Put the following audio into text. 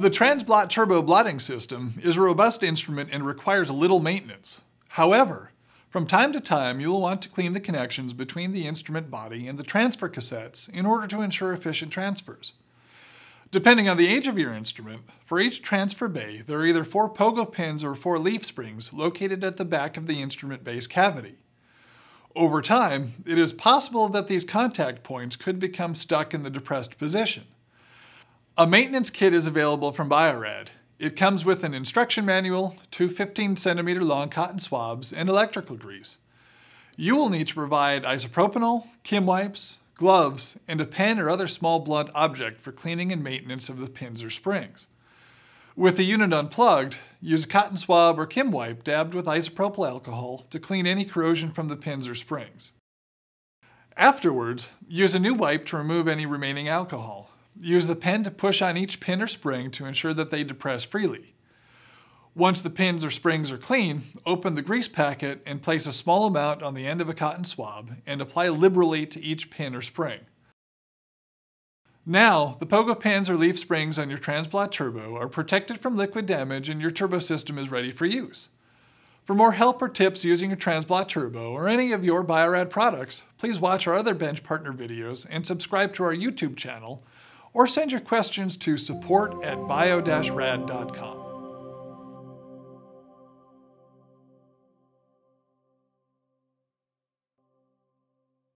The Trans-Blot Turbo Blotting System is a robust instrument and requires little maintenance. However, from time to time, you will want to clean the connections between the instrument body and the transfer cassettes in order to ensure efficient transfers. Depending on the age of your instrument, for each transfer bay, there are either 4 pogo pins or 4 leaf springs located at the back of the instrument base cavity. Over time, it is possible that these contact points could become stuck in the depressed position. A maintenance kit is available from Bio-Rad. It comes with an instruction manual, 2 15-centimeter long cotton swabs, and electrical grease. You will need to provide isopropyl, Kim wipes, gloves, and a pen or other small blunt object for cleaning and maintenance of the pins or springs. With the unit unplugged, use a cotton swab or Kim wipe dabbed with isopropyl alcohol to clean any corrosion from the pins or springs. Afterwards, use a new wipe to remove any remaining alcohol. Use the pen to push on each pin or spring to ensure that they depress freely. Once the pins or springs are clean, open the grease packet and place a small amount on the end of a cotton swab and apply liberally to each pin or spring. Now, the pogo pins or leaf springs on your Trans-Blot Turbo are protected from liquid damage and your turbo system is ready for use. For more help or tips using your Trans-Blot Turbo or any of your Bio-Rad products, please watch our other bench partner videos and subscribe to our YouTube channel, or send your questions to support@bio-rad.com.